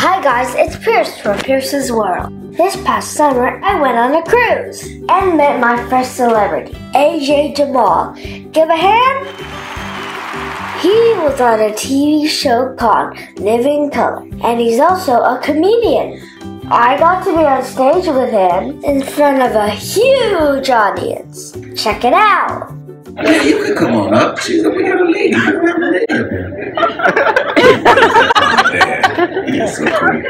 Hi guys, it's Pierce from Pierce's World. This past summer, I went on a cruise and met my first celebrity, AJ Jamal. Give a hand? He was on a TV show called Living Color, and he's also a comedian. I got to be on stage with him in front of a huge audience. Check it out. Yeah, you could come on up too. We got a lady. I remember that. Yeah, so cool.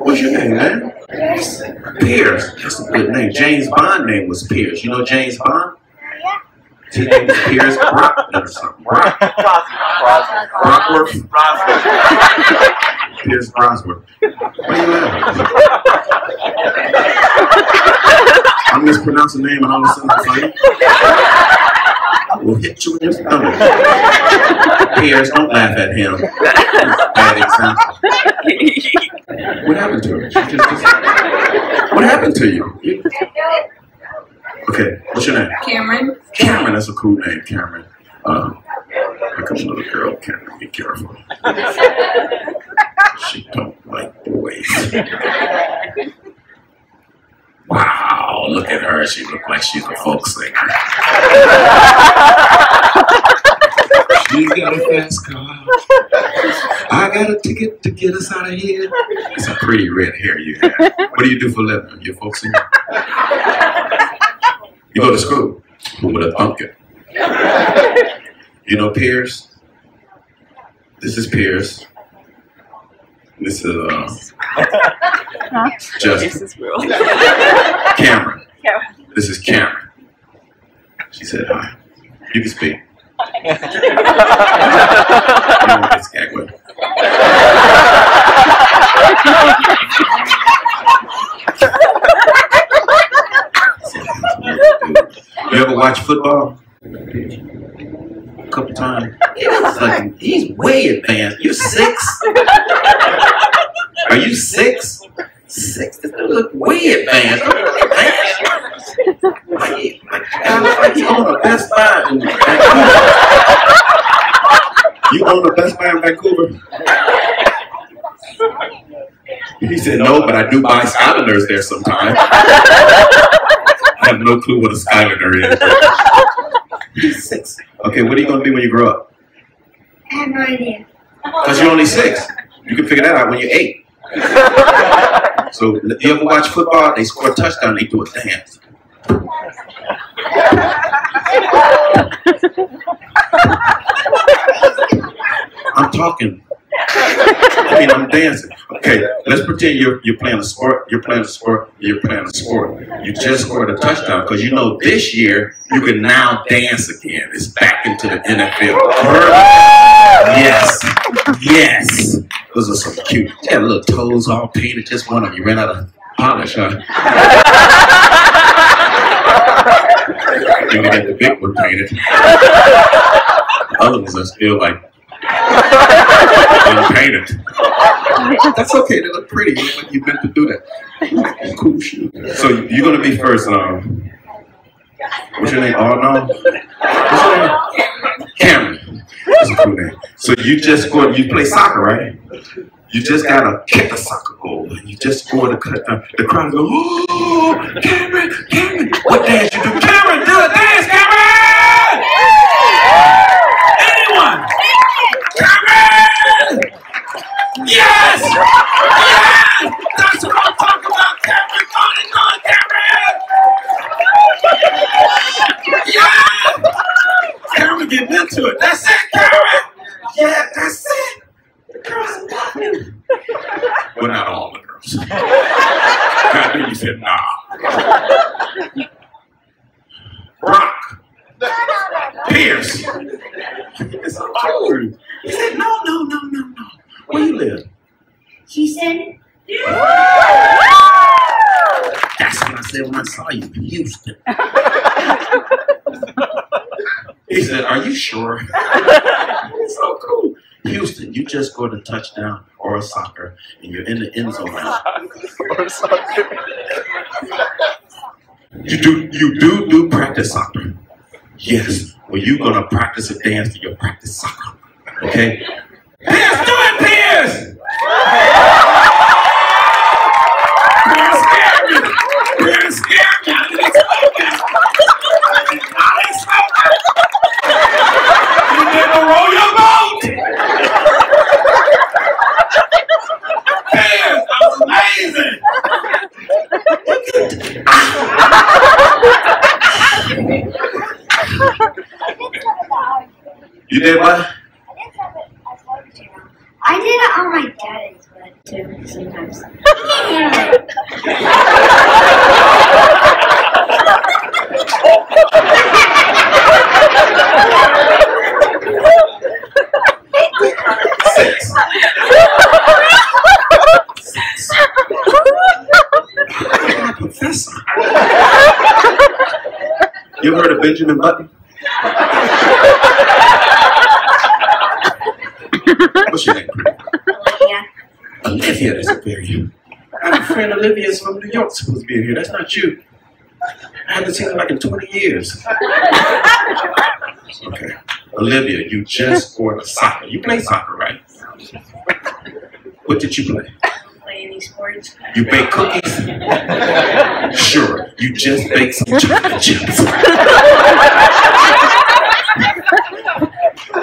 What's your name, man? Pierce. Pierce. That's a good name. James Bond's name was Pierce. You know James Bond? Yeah. His name is Pierce Brockworth or something. Brockworth. Rosberg. Pierce Brockworth. Where you at? I'm mispronouncing the name and all of a sudden it's like, we'll hit you in your stomach. Pierce, don't laugh at him. Bad example. What happened to her? What happened to you? Okay, what's your name? Cameron. Cameron, that's a cool name, Cameron. Here comes another girl, Cameron, be careful. She don't like boys. Wow, look at her. She looks like she's a folk singer. She's got a fast car. I got a ticket to get us out of here. It's a pretty red hair you have. What do you do for a living? You're a folk singer? You go to school. Who would have thunk it? You know Pierce? This is Pierce. This is, Cameron. This is Cameron. She said hi. You can speak. You ever watch football? A couple times. It's like, he's way advanced. You're six? Are you six? Six? This dude look way advanced. Like you own a Best Buy in Vancouver. You own a Best Buy in Vancouver? He said, no, but I do buy Skylanders there sometimes. I have no clue what a Skylander is. He's six. Okay, what are you going to be when you grow up? I have no idea. Because you're only six. You can figure that out when you're eight. So, you ever watch football? They score a touchdown, they do a dance. I'm talking. I mean, I'm dancing. Okay, let's pretend you're playing a sport, you're playing a sport, you're playing a sport. You just scored a touchdown because you know this year you can now dance again. It's back into the NFL. Yes, yes. Those are so cute. They had little toes all painted. Just one of you ran out of polish, huh? You had the big one painted. The other ones are still like unpainted. That's okay. They look pretty. You meant to do that. Cool shoe. So you're gonna be first. What's your name? Oh no. What's your name? Cameron. That's a cool name. So you just scored, you play soccer, right? You just got to kick a soccer goal, and you just scored a touchdown. The crowd goes, oh, Cameron, Cameron. What dance you do? Cameron, do a dance, Cameron! Anyone? Cameron! Yes! Yes! That's what I'm talking about, Cameron. On and on, Cameron! Yes! Cameron getting into it. That's it, Cameron! Yeah, that's it. The girls are loving it. Well, not all the girls. I think you said, nah. Rock. Pierce. It's so cool. He said, no, no, no, no, no. Where you live? She said, yeah. That's what I said when I saw you in Houston. He said, are you sure? It's so cool. Houston, you just scored a touchdown or a soccer, and you're in the end zone now. Or soccer. You do practice soccer. Yes. Well, you're going to practice a dance and you'll practice soccer. Okay? Pierce, do it, Pierce! You did what? I did that, but I thought it was too long. I did it on my dad's bed too sometimes. He can't handle it. Six. I'm a professor. You ever heard of Benjamin Button? What's your name? Olivia. Olivia doesn't appear you. I have a friend Olivia's from New York supposed to be in here. That's not you. I haven't seen her like in 20 years. Okay. Olivia, you just scored a soccer. You play soccer, right? What did you play? Play any sports. You bake cookies? Sure. You just bake some chocolate chips.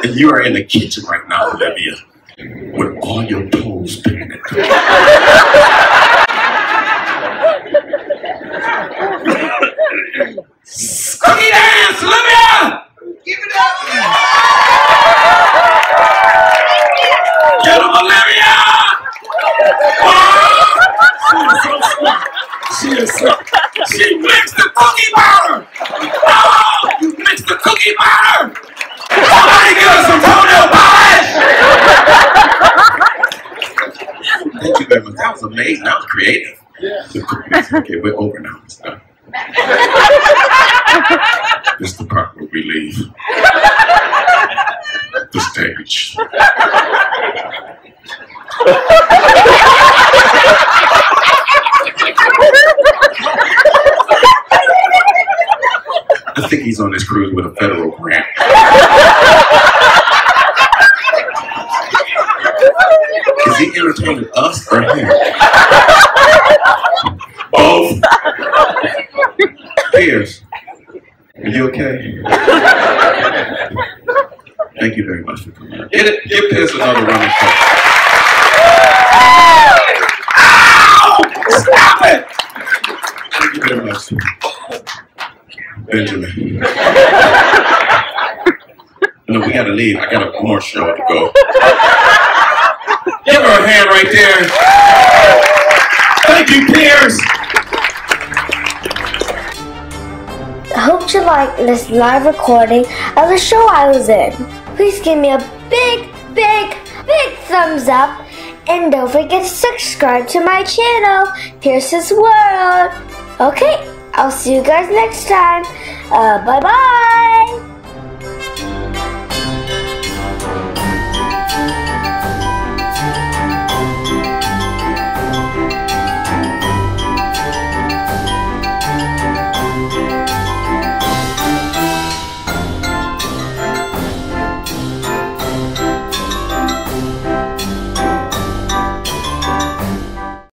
And you are in the kitchen right now, Olivia, with all your toes painted. Cookie dance, Olivia! Give it up! Get him, Olivia! Oh, she is so sweet. She mixed the cookie batter! Oh, you mixed the cookie batter! Somebody give us some toenail polish! Thank you very much. That was amazing. That was creative. Yeah. Okay, we're over now. It's done. This is the part where we leave the stage. I think he's on this cruise with a federal grant. Is he entertaining us or him? Both. Pierce, are you okay? Thank you very much for coming out. Give Pierce another round of applause. Ow! Stop it! Thank you very much. Benjamin. No, we gotta leave. I got a more show to go. Give her a hand right there. Thank you, Pierce. I hope you liked this live recording of the show I was in. Please give me a big, big, big thumbs up. And don't forget to subscribe to my channel, Pierce's World. Okay. I'll see you guys next time. Bye-bye.